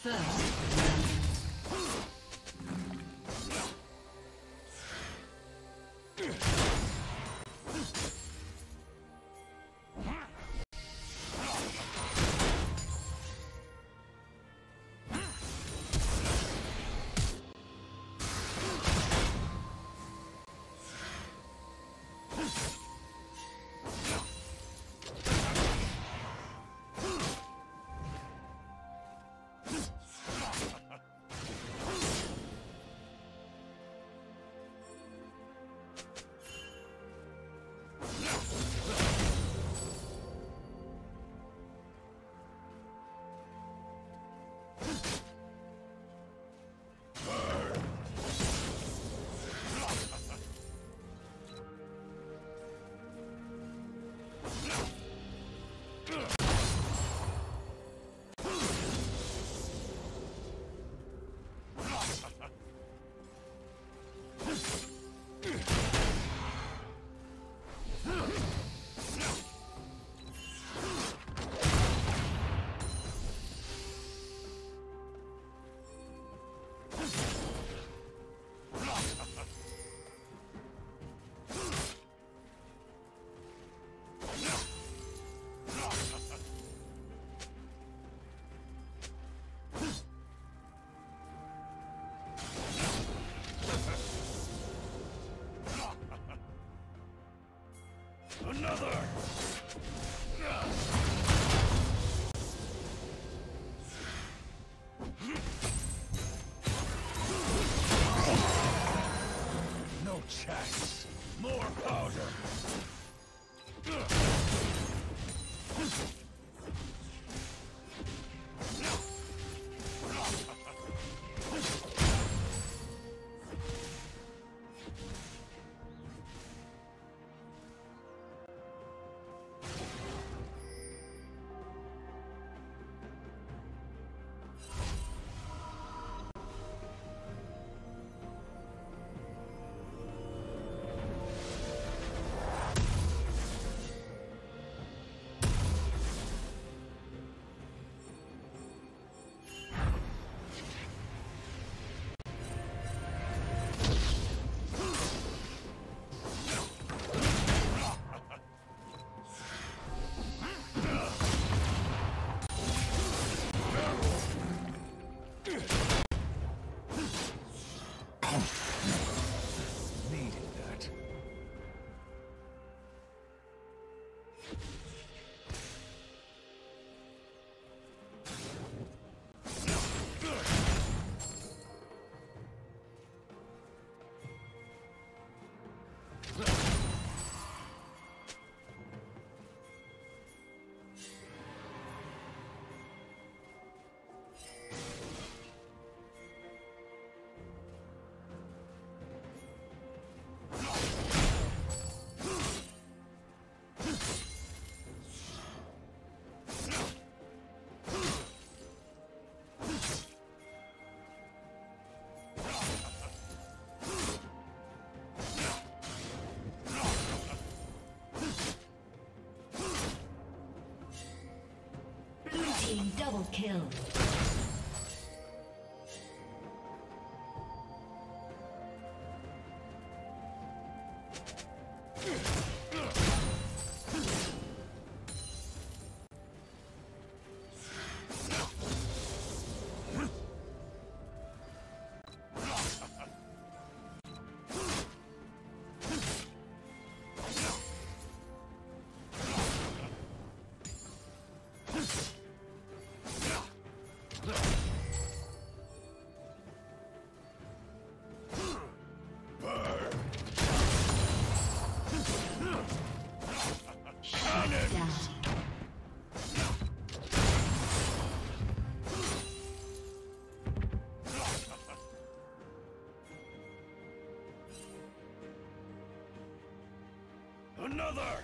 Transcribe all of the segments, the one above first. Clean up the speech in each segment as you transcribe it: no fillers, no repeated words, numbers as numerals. Another! No chance! More powder! Double kill. Another!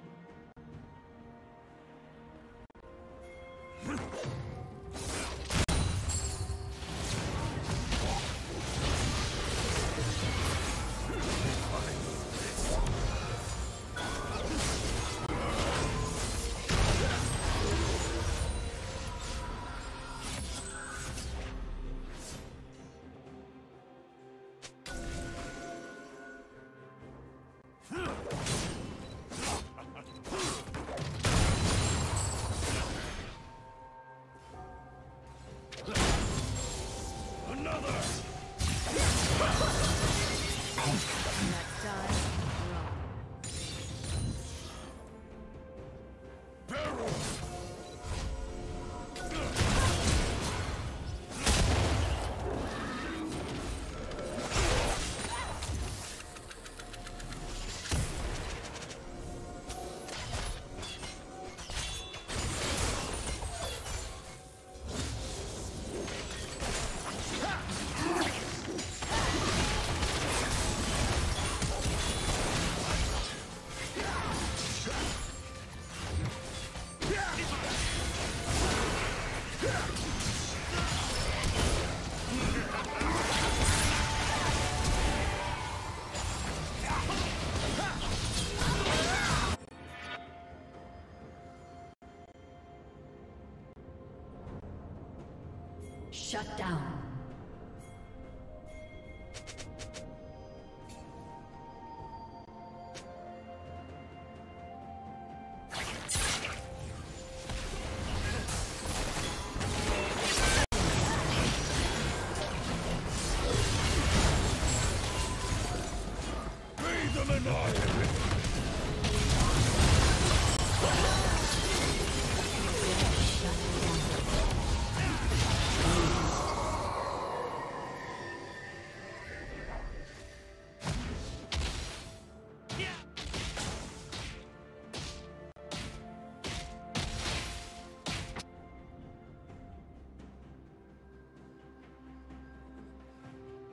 Shut down.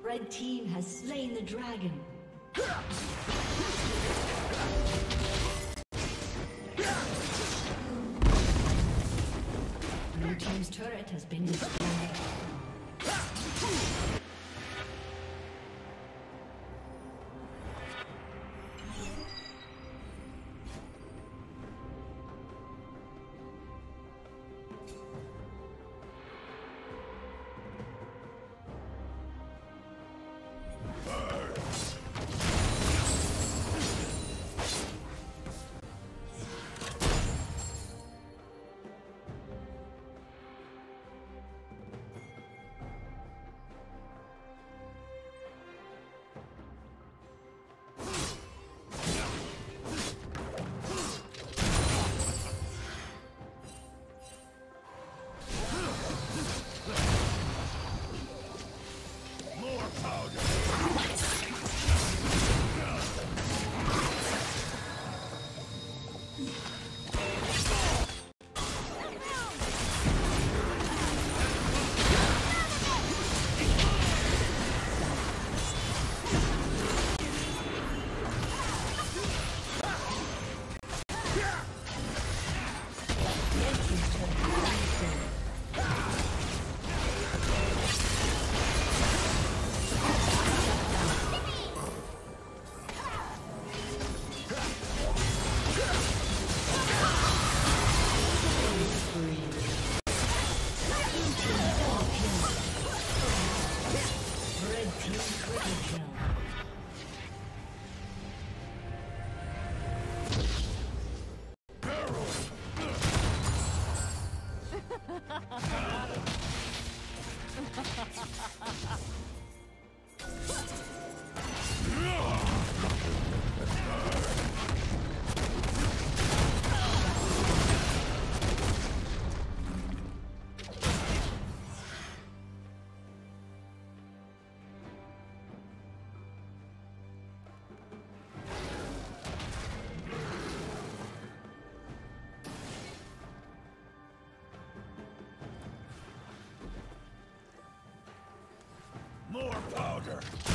Red team has slain the dragon. Blue team's turret has been destroyed. More powder! Huh!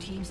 Team's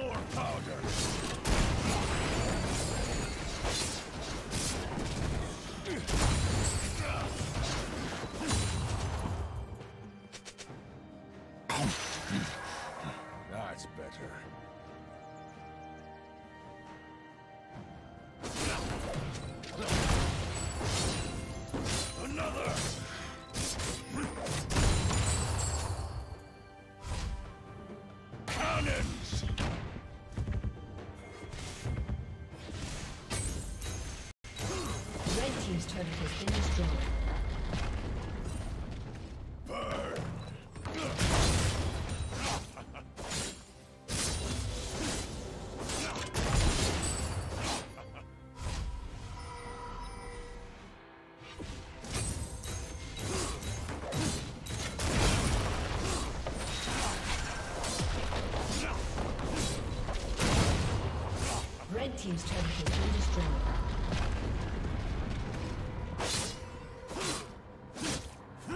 More powder! Team's turret has been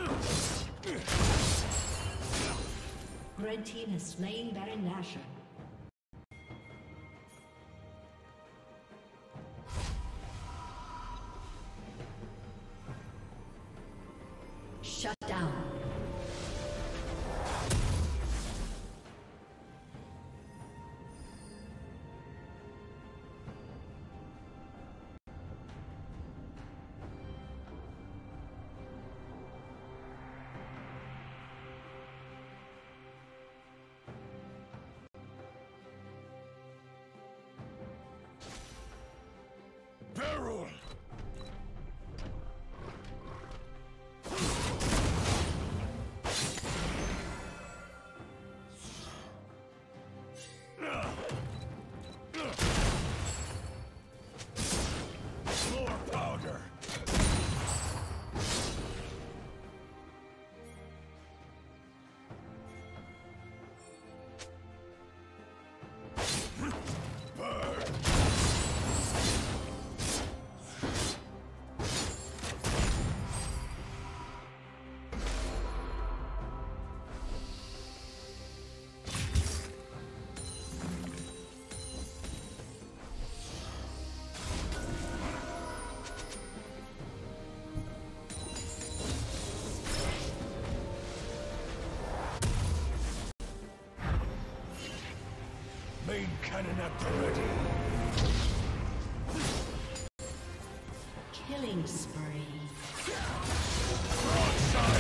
destroyed. Red team has slain Baron Nashor. Cannon at the ready. Killing spree. Broadside.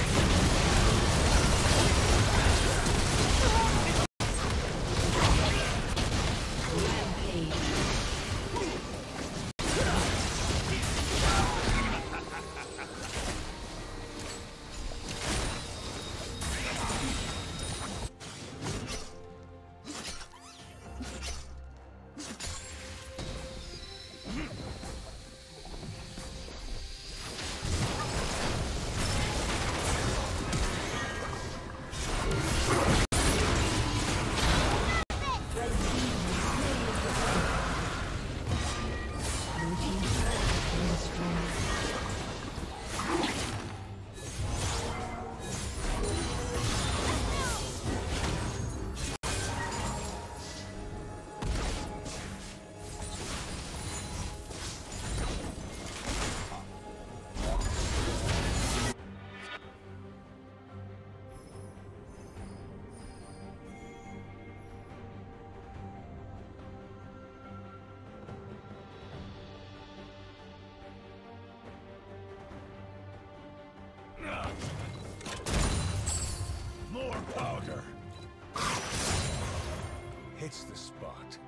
Hits the spot.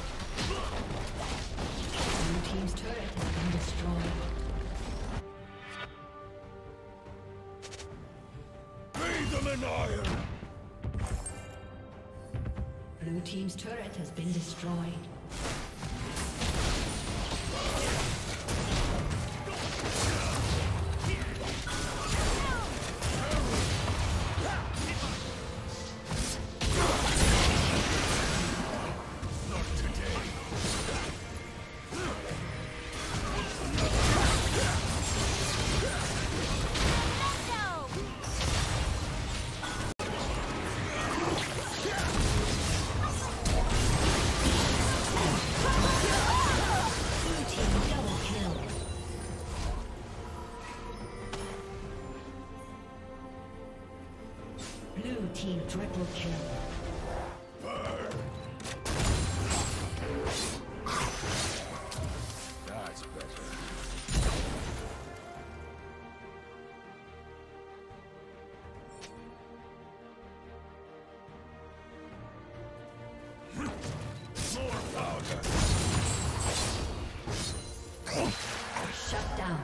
Blue team's turret has been destroyed. Triple kill. Burn. That's better. More powder. Shut down.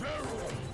Baron